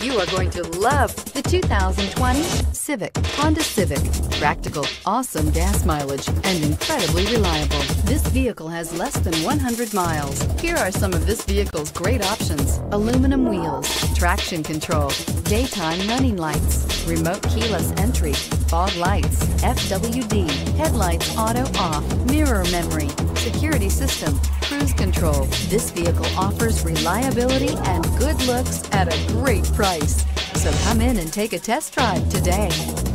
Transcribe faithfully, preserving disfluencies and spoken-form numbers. You are going to love the two thousand twenty Civic, Honda Civic. Practical, awesome gas mileage, and incredibly reliable. This vehicle has less than one hundred miles. Here are some of this vehicle's great options: aluminum wheels, traction control, daytime running lights, remote keyless entry, fog lights, F W D, headlights auto off, mirror memory, security system, cruise control. This vehicle offers reliability and good looks at a great price. So come in and take a test drive today.